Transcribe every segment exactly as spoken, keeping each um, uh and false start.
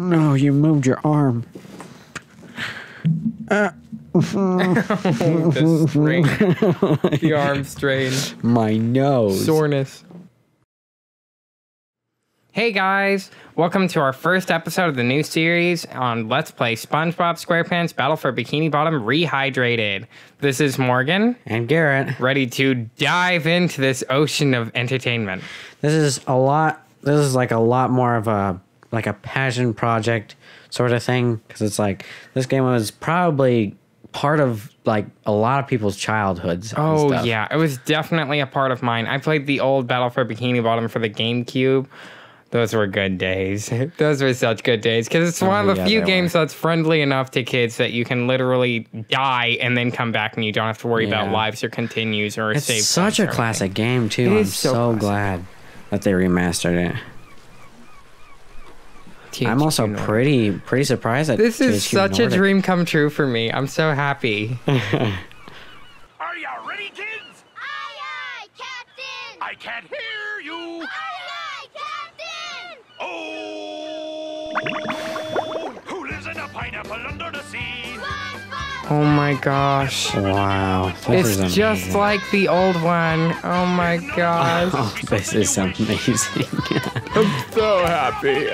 No, you moved your arm. Uh. The strain. The arm strain. My nose. Soreness. Hey guys, welcome to our first episode of the new series on Let's Play SpongeBob SquarePants Battle for Bikini Bottom Rehydrated. This is Morgan. And Garrett. Ready to dive into this ocean of entertainment. This is a lot, this is like a lot more of a, like a passion project sort of thing. Because it's like, this game was probably part of like a lot of people's childhoods. Oh, and stuff. Yeah, it was definitely a part of mine. I played the old Battle for Bikini Bottom for the GameCube. Those were good days. Those were such good days. Because it's one oh, of the yeah, few games were. that's friendly enough to kids that you can literally die and then come back and you don't have to worry yeah. about lives or continues or it's save. It's such a classic game, too. It I'm so, so glad that they remastered it. T H Q I'm also Nordic. pretty pretty surprised that this is T H Q such Nordic. a dream come true for me. I'm so happy. Are y'all ready, kids? Aye, aye, Captain! I can't hear you! Aye, aye, Captain! Oh! Who lives in a pineapple under the sea? Oh my gosh. Wow. It's just like the old one. Oh my gosh. Oh, this is amazing. I'm so happy.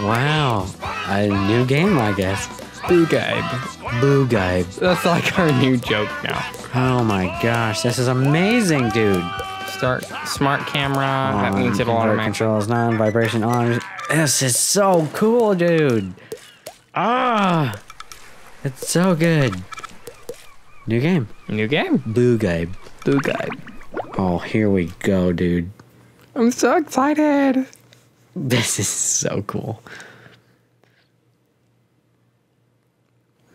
Wow. A new game, I guess. Boogabe. Boogabe. That's like our new joke now. Oh my gosh. This is amazing, dude. Start smart camera. Um, that means it'll automatically. Controls, non-vibration on. This is so cool, dude. Ah, it's so good. New game. New game. Boogabe. Boogabe. Oh, here we go, dude. I'm so excited. This is so cool.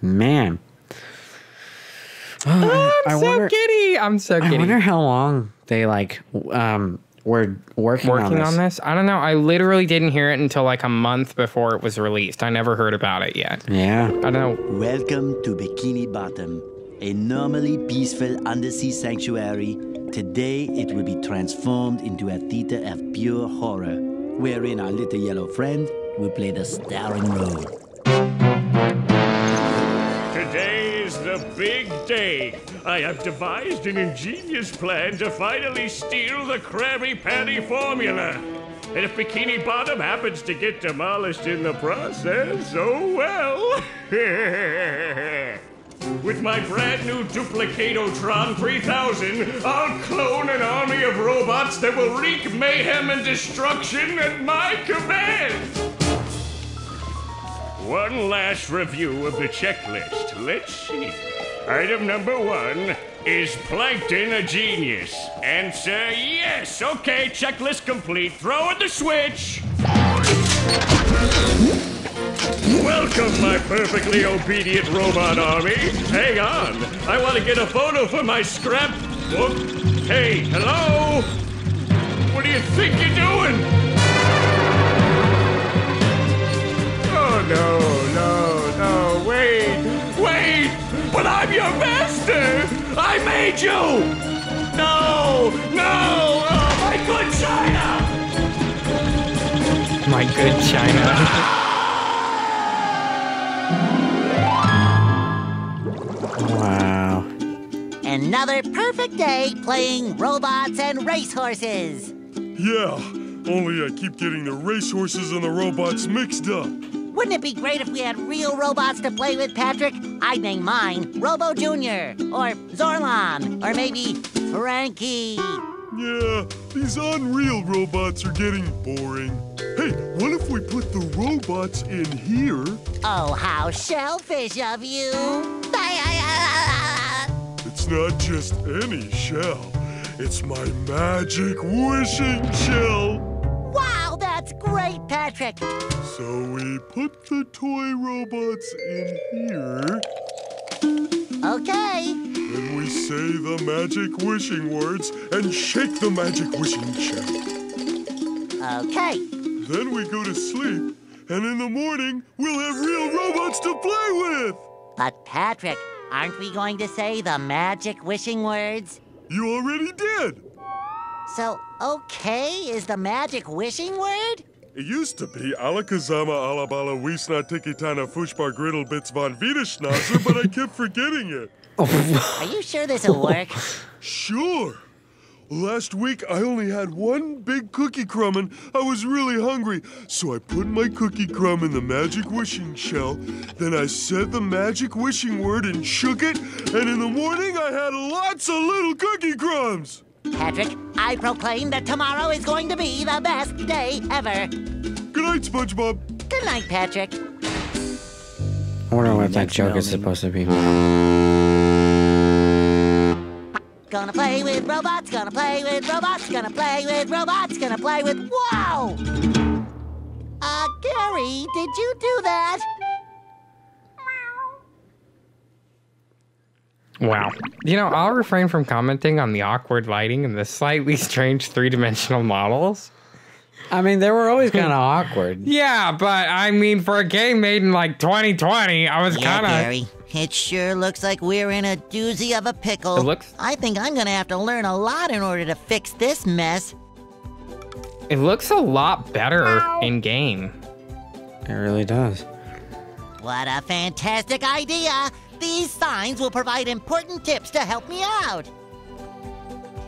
Man. Oh, I'm I so wonder, giddy. I'm so giddy. I wonder how long they like um We're working, working on, this. on this. I don't know. I literally didn't hear it until like a month before it was released. I never heard about it yet. Yeah. I don't know. Welcome to Bikini Bottom, a normally peaceful undersea sanctuary. Today it will be transformed into a theater of pure horror, wherein our little yellow friend will play the starring role. Today is the big day. I have devised an ingenious plan to finally steal the Krabby Patty formula. And if Bikini Bottom happens to get demolished in the process, oh well. With my brand new Duplicatotron three thousand, I'll clone an army of robots that will wreak mayhem and destruction at my command. One last review of the checklist. Let's see. Item number one, is Plankton a genius? Answer, yes. Okay, checklist complete. Throw in the switch. Welcome, my perfectly obedient robot army. Hang on. I want to get a photo for my scrapbook. Hey, hello? What do you think you're doing? No, no, no, wait, wait, but I'm your master! I made you! No, no, oh, my good China! My good China. Wow. Another perfect day playing robots and racehorses. Yeah, only I keep getting the racehorses and the robots mixed up. Wouldn't it be great if we had real robots to play with, Patrick? I'd name mine Robo Junior, or Zorlon, or maybe Frankie. Yeah, these unreal robots are getting boring. Hey, what if we put the robots in here? Oh, how shellfish of you. It's not just any shell. It's my magic wishing shell. That's great, Patrick. So we put the toy robots in here. Okay. Then we say the magic wishing words and shake the magic wishing shell. Okay. Then we go to sleep, and in the morning, we'll have real robots to play with. But, Patrick, aren't we going to say the magic wishing words? You already did. So, okay is the magic wishing word? It used to be Alakazama Alabala Wiesna Tikitana Fushbar Griddle Bits von Wiederschnauzer, but I kept forgetting it. Are you sure this'll work? Sure. Last week, I only had one big cookie crumb and I was really hungry, so I put my cookie crumb in the magic wishing shell, then I said the magic wishing word and shook it, and in the morning I had lots of little cookie crumbs! Patrick, I proclaim that tomorrow is going to be the best day ever! Good night, SpongeBob! Good night, Patrick! I wonder what that joke is supposed to be. Gonna play with robots, gonna play with robots, gonna play with robots, gonna play with... Wow! Uh, Gary, did you do that? Wow. You know, I'll refrain from commenting on the awkward lighting and the slightly strange three-dimensional models. I mean, they were always kind of awkward. Yeah, but I mean, for a game made in like twenty twenty, I was yeah, kind of... Gary. It sure looks like we're in a doozy of a pickle. It looks... I think I'm gonna have to learn a lot in order to fix this mess. It looks a lot better Ow. in game. It really does. What a fantastic idea! These signs will provide important tips to help me out.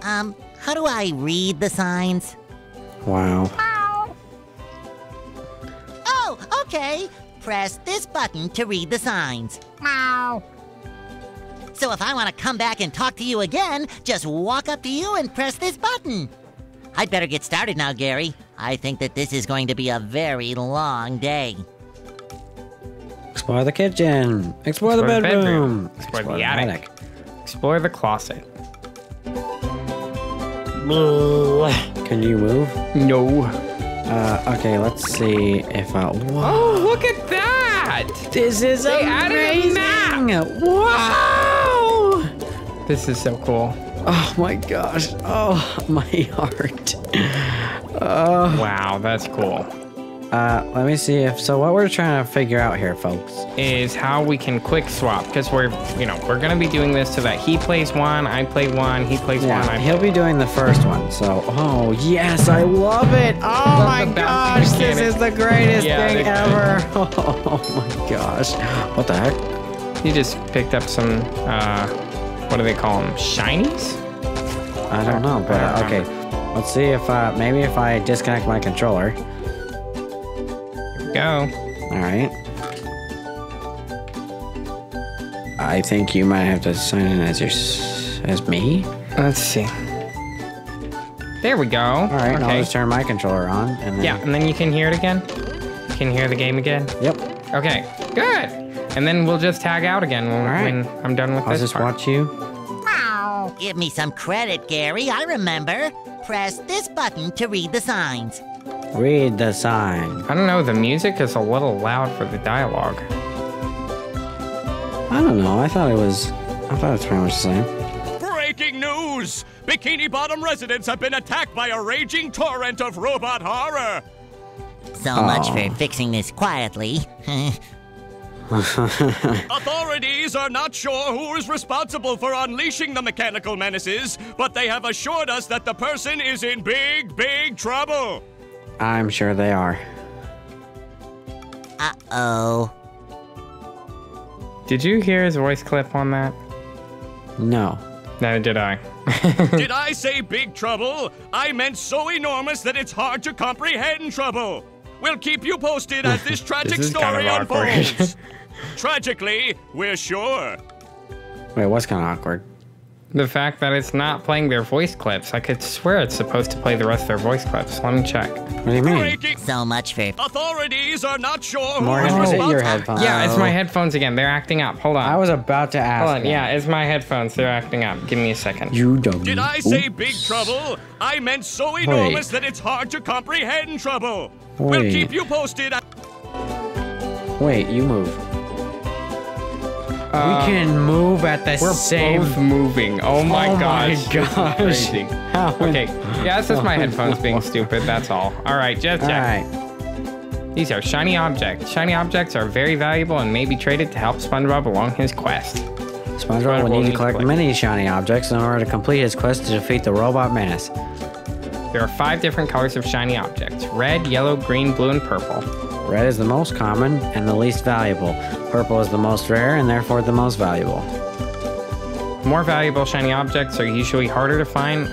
Um, how do I read the signs? Wow. Ow. Oh, okay. Press this button to read the signs. Wow. So if I want to come back and talk to you again, just walk up to you and press this button. I'd better get started now, Gary. I think that this is going to be a very long day. Explore the kitchen. Explore, Explore the bedroom. The bedroom. Explore, Explore the attic. attic. Explore the closet. Can you move? No. Uh, okay, let's see if I... Wow. Oh, look at that! This is they amazing! Added a map. Wow! This is so cool. Oh my gosh. Oh, my heart. Uh, wow, that's cool. Uh, let me see if... So what we're trying to figure out here, folks, is how we can quick swap. Because we're, you know, we're going to be doing this so that he plays one, I play one, he plays yeah, one, I he'll play be doing the first one. So, oh, yes, I love it. Oh, my gosh, this is the greatest yeah, thing ever. Oh, my gosh. What the heck? You just picked up some, uh, what do they call them? Shinies? I don't know, but uh, okay. Let's see if, uh, maybe if I disconnect my controller... Go. All right. I think you might have to sign in as your as me. Let's see. There we go. All right. Okay. I'll just turn my controller on. And then... Yeah, and then you can hear it again. You can hear the game again. Yep. Okay. Good. And then we'll just tag out again when, right. when I'm done with I'll this. I'll just part. watch you. Wow. Give me some credit, Gary. I remember. Press this button to read the signs. Read the sign. I don't know, the music is a little loud for the dialogue. I don't know, I thought it was... I thought it was pretty much the same. Breaking news! Bikini Bottom residents have been attacked by a raging torrent of robot horror! So Aww. much for fixing this quietly. Authorities are not sure who is responsible for unleashing the mechanical menaces, but they have assured us that the person is in big, big trouble. I'm sure they are. Uh-oh. Did you hear his voice clip on that? No. Neither did I. Did I say big trouble? I meant so enormous that it's hard to comprehend trouble. We'll keep you posted as this tragic this story kind of unfolds. Tragically, we're sure. Wait, what's kind of awkward? The fact that it's not playing their voice clips. I could swear it's supposed to play the rest of their voice clips. Let me check. What do you mean? So much faith. Authorities are not sure who Morgan, is it your headphones? Yeah, it's my headphones again. They're acting up. Hold on. I was about to ask. Hold on. Them. Yeah, it's my headphones. They're acting up. Give me a second. You don't. Did I say Oops. big trouble? I meant so enormous Wait. that it's hard to comprehend trouble. Wait. We'll keep you posted. Wait, you move. We um, can move at the we're same. We're both moving. Oh my oh gosh. My gosh. Crazy. Okay. Yeah, that's just my headphones being stupid. That's all. All right, just check. All right. These are shiny objects. Shiny objects are very valuable and may be traded to help SpongeBob along his quest. SpongeBob, SpongeBob will need, need to collect, collect many shiny objects in order to complete his quest to defeat the robot menace. There are five different colors of shiny objects: red, yellow, green, blue, and purple. Red is the most common and the least valuable. Purple is the most rare and therefore the most valuable. More valuable shiny objects are usually harder to find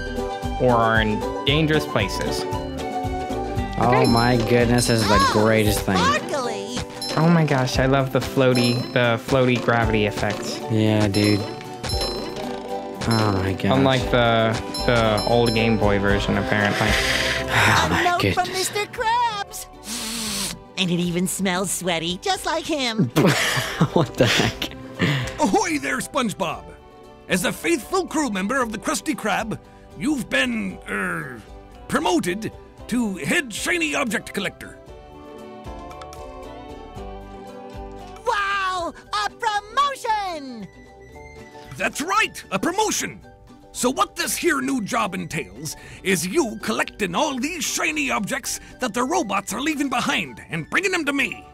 or are in dangerous places. Okay. Oh my goodness, this is the greatest thing. Sparkly. Oh my gosh, I love the floaty, the floaty gravity effects. Yeah, dude. Oh my gosh. Unlike the the old Game Boy version, apparently. Oh my a note goodness. From Mister Krabs. And it even smells sweaty, just like him. What the heck? Ahoy there, SpongeBob. As a faithful crew member of the Krusty Krab, you've been, er, promoted to head shiny object collector. Wow, a promotion! That's right, a promotion. So what this here new job entails is you collecting all these shiny objects that the robots are leaving behind and bringing them to me.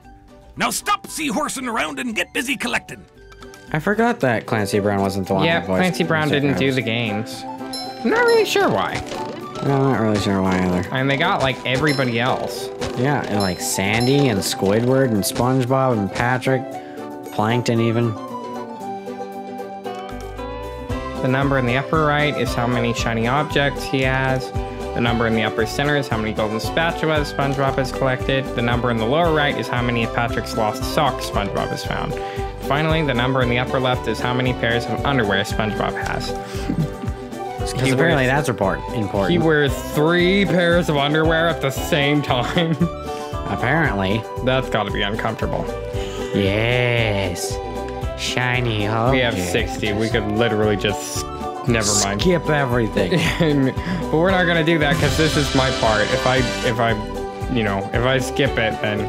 Now stop seahorsing around and get busy collecting. I forgot that Clancy Brown wasn't the one. Yeah, Clancy Brown didn't do the games. I'm not really sure why. No, I'm not really sure why either. And they got like everybody else. Yeah, and like Sandy and Squidward and SpongeBob and Patrick, Plankton even. The number in the upper right is how many shiny objects he has. The number in the upper center is how many golden spatulas SpongeBob has collected. The number in the lower right is how many of Patrick's lost socks SpongeBob has found. Finally, the number in the upper left is how many pairs of underwear SpongeBob has. Because apparently that's important. He wears three pairs of underwear at the same time. Apparently. That's got to be uncomfortable. Yes. Shiny object. We have sixty. We could literally just... Never mind. Skip everything. But we're not going to do that because this is my part. If I, if I, you know, if I skip it, then...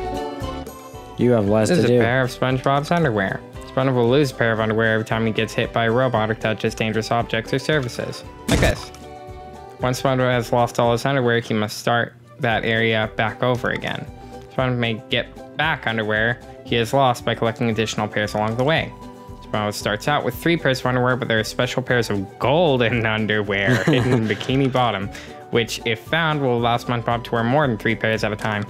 You have less to do. This is a pair of SpongeBob's underwear. SpongeBob will lose a pair of underwear every time he gets hit by a robot or touches dangerous objects or surfaces. Like this. Once SpongeBob has lost all his underwear, he must start that area back over again. SpongeBob may get back underwear he has lost by collecting additional pairs along the way. SpongeBob starts out with three pairs of underwear, but there are special pairs of golden underwear hidden in Bikini Bottom, which, if found, will allow SpongeBob to wear more than three pairs at a time.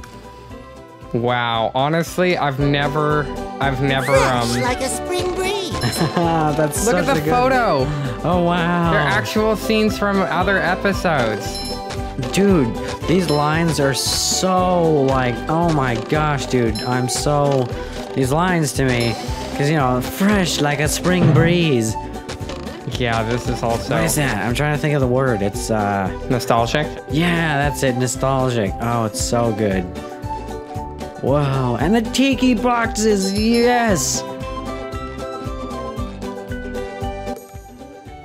Wow, honestly, I've never, I've never, um... like a spring breeze. That's Look such at the photo. One. Oh, wow. They're actual scenes from other episodes. Dude, these lines are so, like, oh my gosh, dude. I'm so, these lines to me, because, you know, fresh like a spring breeze. Yeah, this is also... What is that? I'm trying to think of the word. It's, uh... nostalgic? Yeah, that's it, nostalgic. Oh, it's so good. Wow, and the tiki boxes, yes!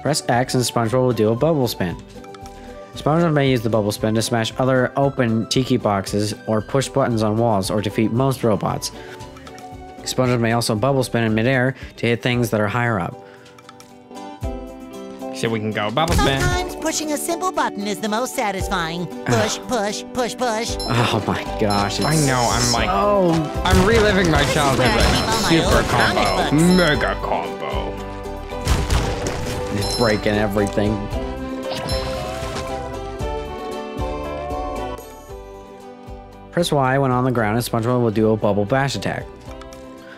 Press X and SpongeBob will do a bubble spin. SpongeBob may use the bubble spin to smash other open tiki boxes or push buttons on walls or defeat most robots. SpongeBob may also bubble spin in midair to hit things that are higher up. So we can go bubble spin. Sometimes pushing a simple button is the most satisfying. Push, push, push, push. Oh my gosh! It's I know. I'm so... like, oh, I'm reliving my childhood. Right. Super combo, mega combo. It's breaking everything. Press Y when on the ground, and SpongeBob will do a bubble bash attack.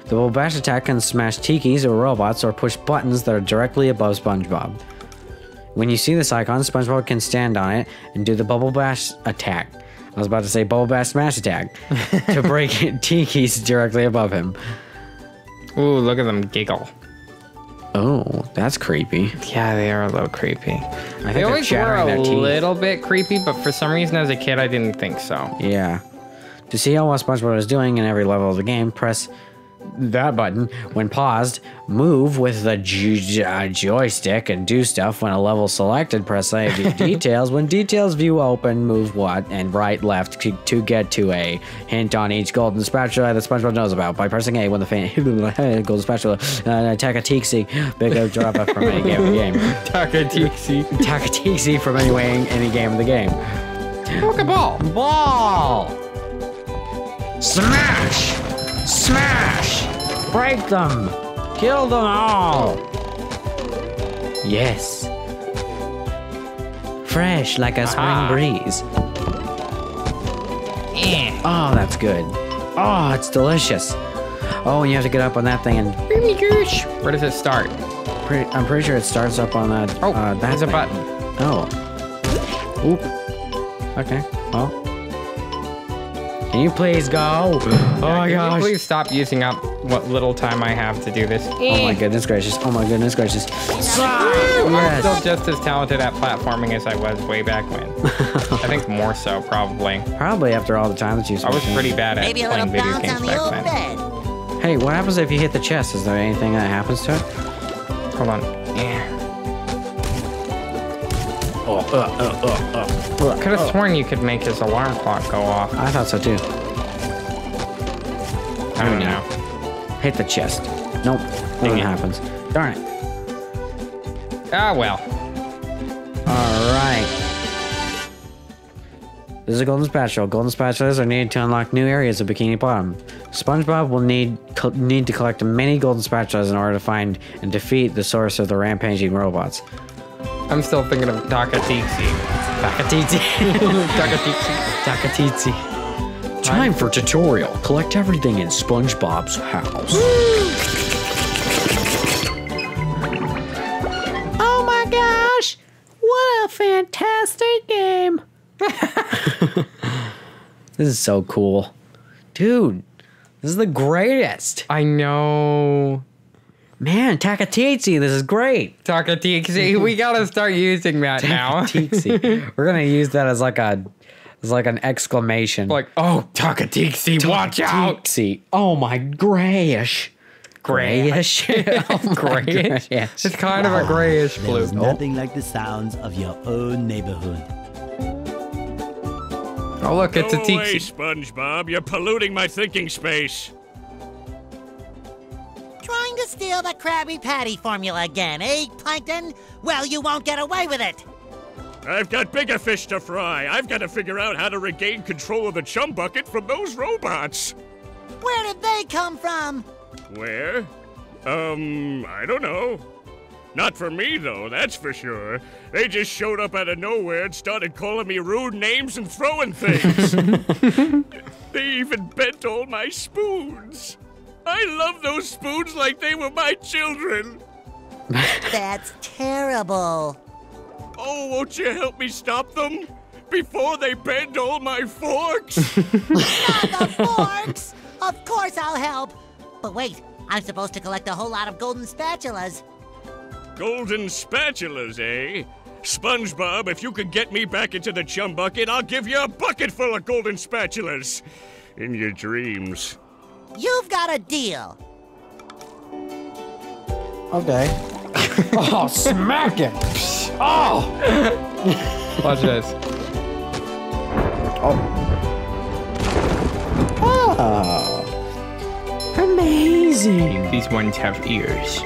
The bubble bash attack can smash tikis or robots, or push buttons that are directly above SpongeBob. When you see this icon, SpongeBob can stand on it and do the bubble bash attack. I was about to say bubble bash smash attack to break tikis directly above him. Ooh, look at them giggle. Oh, that's creepy. Yeah, they are a little creepy. I they always were a little bit creepy, but for some reason as a kid, I didn't think so. Yeah. To see how well SpongeBob is doing in every level of the game, press that button when paused, move with the ju uh, joystick and do stuff when a level selected, press A, view details, when details view open, move what and right left to, to get to a hint on each golden spatula that SpongeBob knows about by pressing A when the fan golden spatula uh, attack a tixi big up drop up from any game of the game attack a tixi attack a tixi from any way any game of the game Look at ball ball smash Smash! Break them! Kill them all! Yes. fresh like a spring ah. breeze. Eh. Oh, that's good. Oh, it's delicious. Oh, and you have to get up on that thing and... Where does it start? Pretty, I'm pretty sure it starts up on that. Oh, uh, that's a button. Oh. Oop. Okay. Well. Can you please go? Oh my gosh. Can you please stop using up what little time I have to do this? Oh my goodness gracious. Oh my goodness gracious. I'm still just as talented at platforming as I was way back when. I think more so, probably. Probably after all the time that you spent. I was pretty bad at Maybe playing video games back then. Bed. Hey, what happens if you hit the chest? Is there anything that happens to it? Hold on. Yeah. Oh, uh, uh, uh, uh. Could have oh. sworn you could make his alarm clock go off. I thought so too. I don't know. Hit the chest. Nope. Nothing happens. Darn it. Ah, well. Alright. This is a golden spatula. Golden spatulas are needed to unlock new areas of Bikini Bottom. SpongeBob will need need to collect many golden spatulas in order to find and defeat the source of the rampaging robots. I'm still thinking of Dakatitsi. Dakatitsi. Dakatitsi. Dakatitsi. Time for tutorial. Collect everything in SpongeBob's house. Oh my gosh! What a fantastic game! This is so cool. Dude, this is the greatest. I know. Man, Takatitsi, this is great. Takatitsi, we gotta start using that now. We're gonna use that as like a, as like an exclamation. Like, oh, Takatitsi, watch out! Oh my grayish, grayish, oh, grayish. It's kind wow. of a grayish blue. There's nothing like the sounds of your own neighborhood. Oh look, it's Go a tiki. SpongeBob, you're polluting my thinking space. Trying to steal the Krabby Patty formula again, eh, Plankton? Well, you won't get away with it. I've got bigger fish to fry. I've got to figure out how to regain control of the chum bucket from those robots. Where did they come from? Where? Um, I don't know. Not for me, though, that's for sure. They just showed up out of nowhere and started calling me rude names and throwing things. They even bent all my spoons. I love those spoons like they were my children. That's terrible. Oh, won't you help me stop them before they bend all my forks? Not the forks! Of course I'll help. But wait, I'm supposed to collect a whole lot of golden spatulas. Golden spatulas, eh? SpongeBob, if you could get me back into the chum bucket, I'll give you a bucket full of golden spatulas. In your dreams. You've got a deal. Okay. Oh, smack it! Oh! Watch this. Oh. Oh. Amazing. These ones have ears.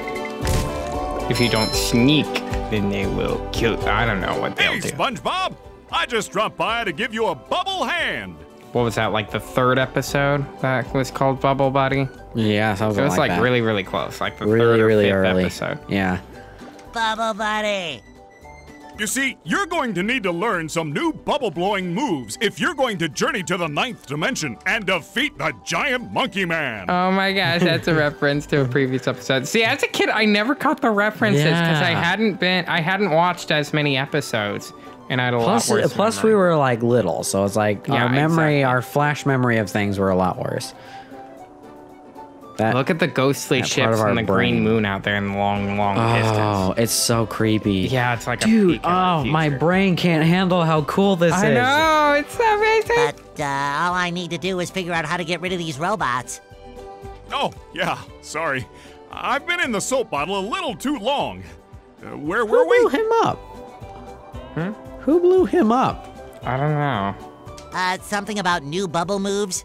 If you don't sneak, then they will kill. I don't know what they'll hey, do. Hey, SpongeBob! I just dropped by to give you a bubble hand. What was that, like the third episode that was called Bubble Buddy? Yeah, something like that. It was like, like really, really close, like the really, third or really fifth early. episode. Yeah. Bubble Buddy! You see, you're going to need to learn some new bubble-blowing moves if you're going to journey to the ninth dimension and defeat the giant monkey man. Oh my gosh, that's a reference to a previous episode. See, as a kid, I never caught the references because yeah. I hadn't been, I hadn't watched as many episodes. And I had a plus, lot worse. Plus, we were like little, so it's like yeah, our memory, exactly. our flash memory of things were a lot worse. That, Look at the ghostly ships and the brain. green moon out there in the long, long oh, distance. Oh, it's so creepy. Yeah, it's like Dude, a peek oh, my brain can't handle how cool this I is. I know, it's so amazing. But uh, all I need to do is figure out how to get rid of these robots. Oh, yeah, sorry. I've been in the soap bottle a little too long. Uh, where were Who we? Blew him up? Hmm? Who blew him up? I don't know. Uh, something about new bubble moves?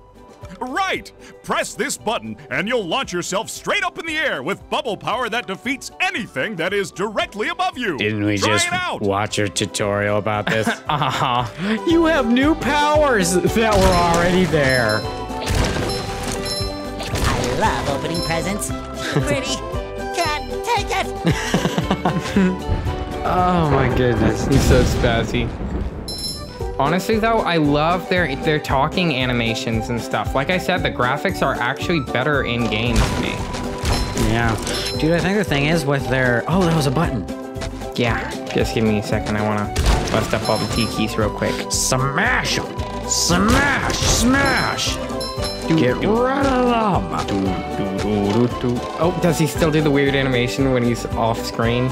Right! Press this button and you'll launch yourself straight up in the air with bubble power that defeats anything that is directly above you. Didn't we Try just it out. watch your tutorial about this? Uh-huh. You have new powers that were already there. I love opening presents. Pretty. Can't take it. Oh my goodness, he's so spazzy. Honestly though, I love their their talking animations and stuff. Like I said, the graphics are actually better in game to me. Yeah. Dude, I think the thing is with their... Oh, that was a button. Yeah. Just give me a second. I want to bust up all the T keys real quick. Smash them. Smash. Smash. Do, Get do. right along. Do, do, do, do, do. Oh, does he still do the weird animation when he's off screen?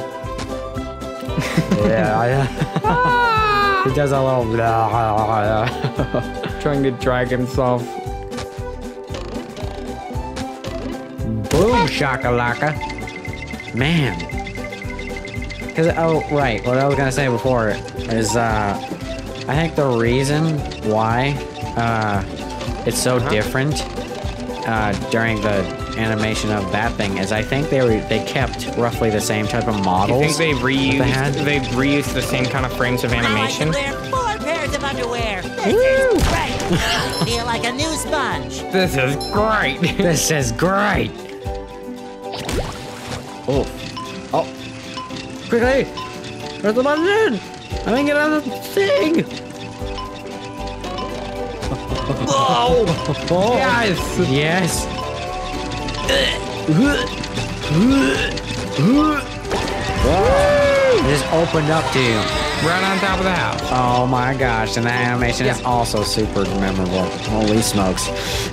Yeah. Yeah. He does a little trying to drag himself. Boom shakalaka. Man. Cause oh right, what I was gonna say before is uh I think the reason why uh it's so uh-huh. different uh during the animation of that thing is I think they were they kept roughly the same type of models. You think they reused they, had. they reused the same kind of frames of animation? I like to wear four pairs of underwear. This Woo! is great. I feel like a new sponge. This is great. This is great. Oh, oh! Quickly, press the button in. I think it has a thing. Whoa! Oh. Yes. Yes. Whoa. Just opened up to you. Right on top of the house. Oh my gosh, and that animation yeah. is also super memorable. Holy smokes.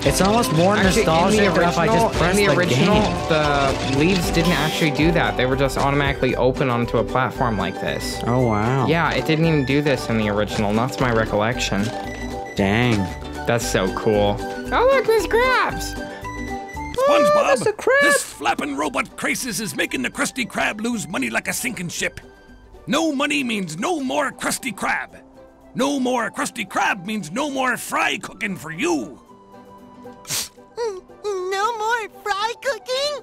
It's almost more actually, nostalgic in the original, if I just press the, the original, game. The leaves didn't actually do that. They were just automatically open onto a platform like this. Oh wow. Yeah, it didn't even do this in the original. That's my recollection. Dang. That's so cool. Oh look, there's crabs! SpongeBob, oh, crab. This flapping robot crisis is making the Krusty Krab lose money like a sinking ship. No money means no more Krusty Krab. No more Krusty Krab means no more fry cooking for you. No more fry cooking?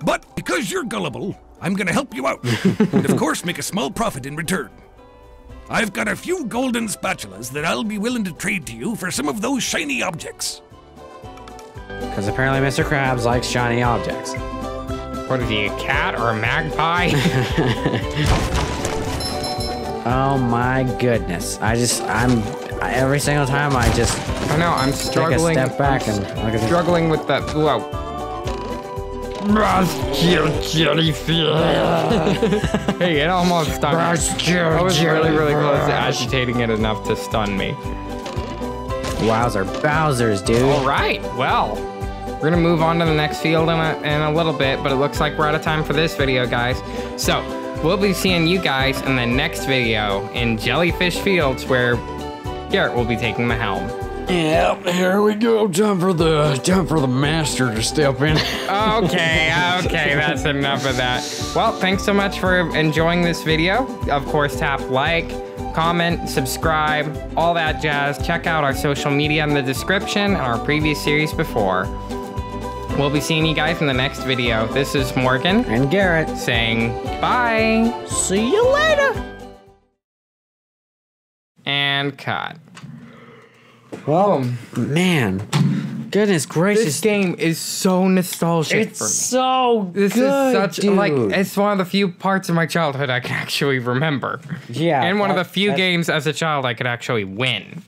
But because you're gullible, I'm gonna help you out. And of course make a small profit in return. I've got a few golden spatulas that I'll be willing to trade to you for some of those shiny objects. Because apparently Mister Krabs likes shiny objects. What is he, a cat or a magpie? Oh my goodness. I just, I'm, I, every single time I just I know, I'm struggling. Take a step back and look at struggling this. with that, whoa. Rescue jellyfish. Hey, it almost stunned me. Rescue I was really, really close to agitating it enough to stun me. Wowzer Bowsers, dude. All right, well, we're gonna move on to the next field in a, in a little bit, but it looks like we're out of time for this video, guys. So, we'll be seeing you guys in the next video in Jellyfish Fields, where Garrett will be taking the helm. Yep, here we go. Time for the time for the master to step in. Okay, okay, that's enough of that. Well, thanks so much for enjoying this video. Of course, tap like, comment, subscribe, all that jazz. Check out our social media in the description and our previous series before. We'll be seeing you guys in the next video. This is Morgan and Garrett saying bye. See you later. And cut. Well, oh, man. Goodness gracious. This game is so nostalgic it's for me. It's so this good, is such dude. Like, it's one of the few parts of my childhood I can actually remember. Yeah. And one that, of the few games as a child I could actually win.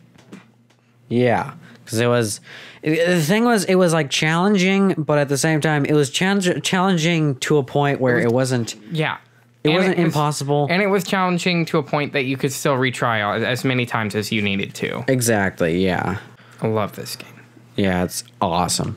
Yeah. Because it was... It, the thing was, it was, like, challenging, but at the same time, it was challenge, challenging to a point where it, was, it wasn't... Yeah. It and wasn't it was, impossible. And it was challenging to a point that you could still retry as many times as you needed to. Exactly, yeah. I love this game. Yeah, it's awesome.